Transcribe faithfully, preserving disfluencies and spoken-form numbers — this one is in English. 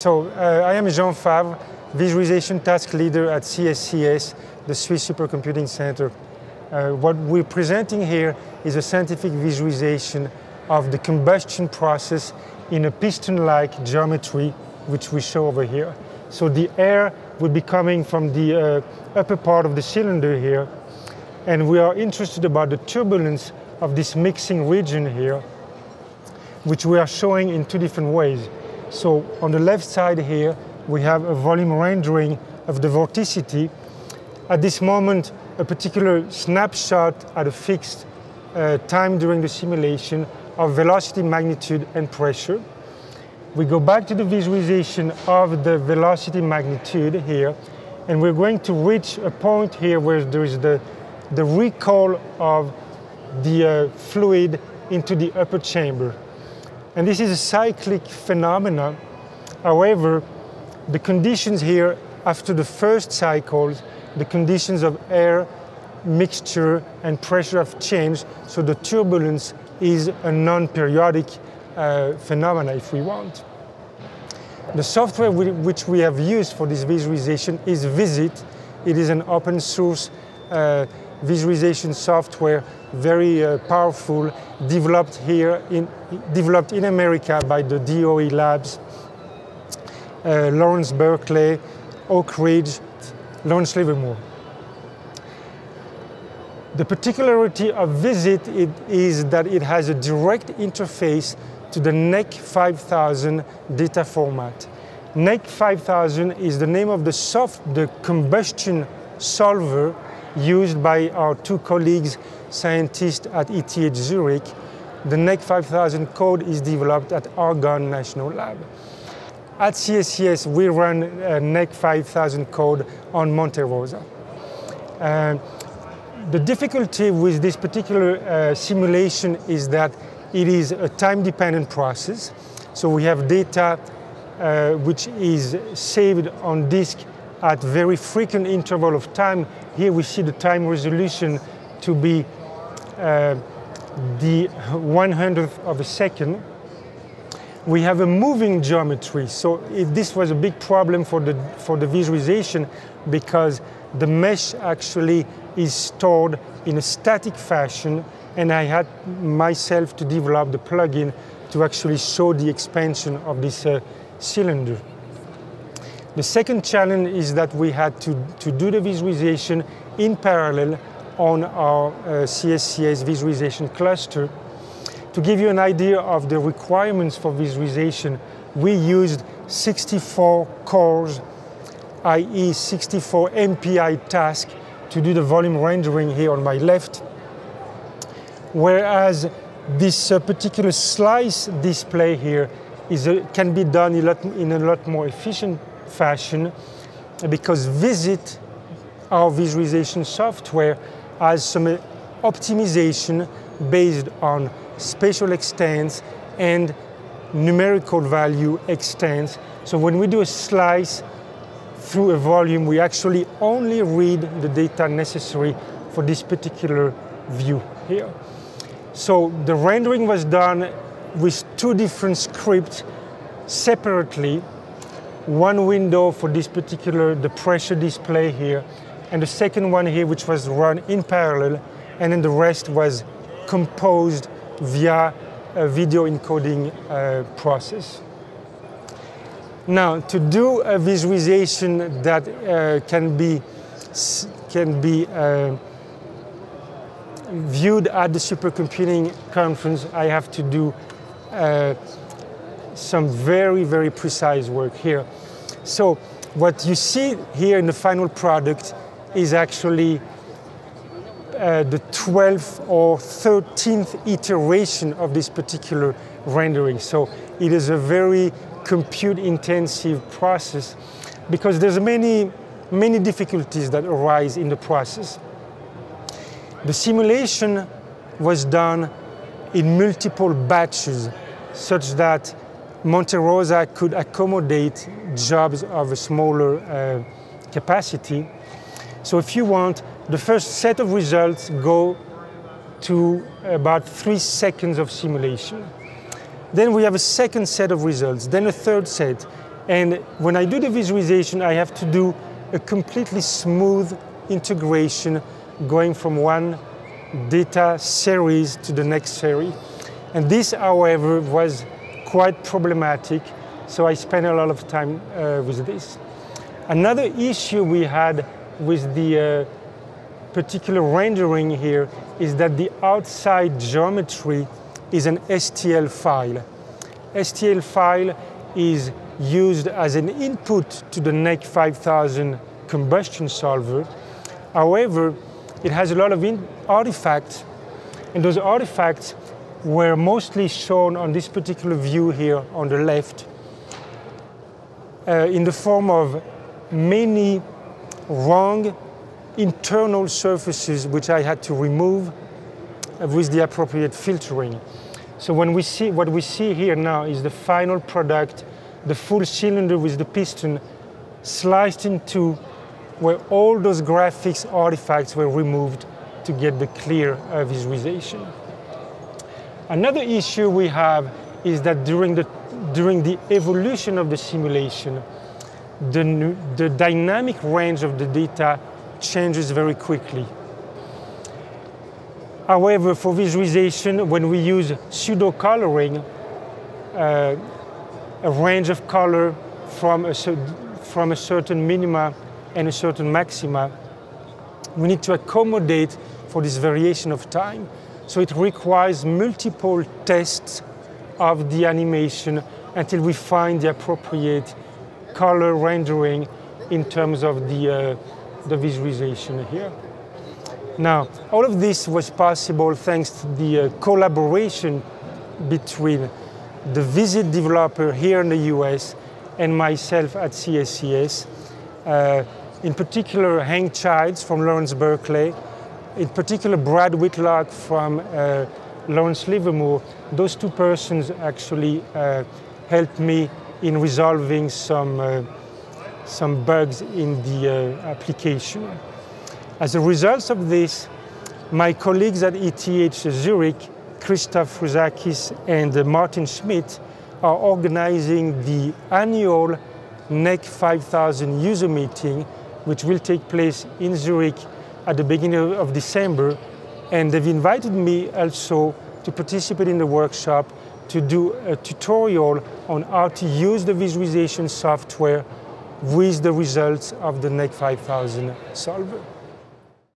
So, uh, I am Jean Favre, Visualization Task Leader at C S C S, the Swiss Supercomputing Center. Uh, what we're presenting here is a scientific visualization of the combustion process in a piston-like geometry, which we show over here. So the air would be coming from the uh, upper part of the cylinder here, and we are interested about the turbulence of this mixing region here, which we are showing in two different ways. So on the left side here, we have a volume rendering of the vorticity. At this moment, a particular snapshot at a fixed uh, time during the simulation of velocity, magnitude, and pressure. We go back to the visualization of the velocity magnitude here, and we're going to reach a point here where there is the, the recoil of the uh, fluid into the upper chamber. And this is a cyclic phenomenon. However, the conditions here after the first cycles, the conditions of air, mixture, and pressure have changed, so the turbulence is a non-periodic uh, phenomena, if we want. The software we, which we have used for this visualization is VisIt. It is an open source uh, visualization software, very uh, powerful, developed here, in, developed in America by the D O E labs, uh, Lawrence Berkeley, Oak Ridge, Lawrence Livermore. The particularity of VisIt it is that it has a direct interface to the Nek five thousand data format. Nek five thousand is the name of the soft, the combustion solver used by our two colleagues, scientists at E T H Zurich. The Nek five thousand code is developed at Argonne National Lab. At C S C S, we run uh, Nek five thousand code on Monte Rosa. Uh, the difficulty with this particular uh, simulation is that it is a time-dependent process. So we have data uh, which is saved on disk at very frequent interval of time. Here we see the time resolution to be uh, the one hundredth of a second. We have a moving geometry, so it, this was a big problem for the, for the visualization because the mesh actually is stored in a static fashion, and I had myself to develop the plugin to actually show the expansion of this uh, cylinder. The second challenge is that we had to, to do the visualization in parallel on our uh, C S C S visualization cluster. To give you an idea of the requirements for visualization, we used sixty-four cores, that is sixty-four M P I tasks to do the volume rendering here on my left, whereas this uh, particular slice display here is a, can be done in a lot, in a lot more efficient fashion because VisIt, our visualization software, has some optimization based on spatial extents and numerical value extents. So when we do a slice through a volume, we actually only read the data necessary for this particular view here. So the rendering was done with two different scripts separately. One window for this particular, the pressure display here, and the second one here, which was run in parallel, and then the rest was composed via a video encoding uh, process. Now, to do a visualization that uh, can be, can be uh, viewed at the supercomputing conference, I have to do uh, some very, very precise work here. So what you see here in the final product is actually Uh, the twelfth or thirteenth iteration of this particular rendering. So it is a very compute-intensive process because there's many, many difficulties that arise in the process. The simulation was done in multiple batches such that Monte Rosa could accommodate jobs of a smaller uh, capacity. So if you want, the first set of results go to about three seconds of simulation. Then we have a second set of results, then a third set. And when I do the visualization, I have to do a completely smooth integration going from one data series to the next series. And this, however, was quite problematic, so I spent a lot of time uh, with this. Another issue we had with the uh, particular rendering here is that the outside geometry is an S T L file. S T L file is used as an input to the Nek five thousand combustion solver. However, it has a lot of in artifacts, and those artifacts were mostly shown on this particular view here on the left uh, in the form of many wrong internal surfaces which I had to remove with the appropriate filtering. So when we see, what we see here now is the final product, the full cylinder with the piston sliced in two, where all those graphics artifacts were removed to get the clear uh, visualization. Another issue we have is that during the, during the evolution of the simulation, the, the dynamic range of the data changes very quickly. However, for visualization, when we use pseudo-coloring, uh, a range of color from a, from a certain minima and a certain maxima, we need to accommodate for this variation of time. So it requires multiple tests of the animation until we find the appropriate color rendering in terms of the, uh, the visualization here. Now, all of this was possible thanks to the uh, collaboration between the VisIt developer here in the U S and myself at C S C S. Uh, in particular, Hank Childs from Lawrence Berkeley, in particular Brad Whitlock from uh, Lawrence Livermore. Those two persons actually uh, helped me in resolving some, uh, some bugs in the uh, application. As a result of this, my colleagues at E T H Zurich, Christos E. Frouzakis and uh, Martin Schmidt, are organizing the annual Nek five thousand user meeting, which will take place in Zurich at the beginning of December. And they've invited me also to participate in the workshop to do a tutorial on how to use the visualization software with the results of the Nek five thousand solver.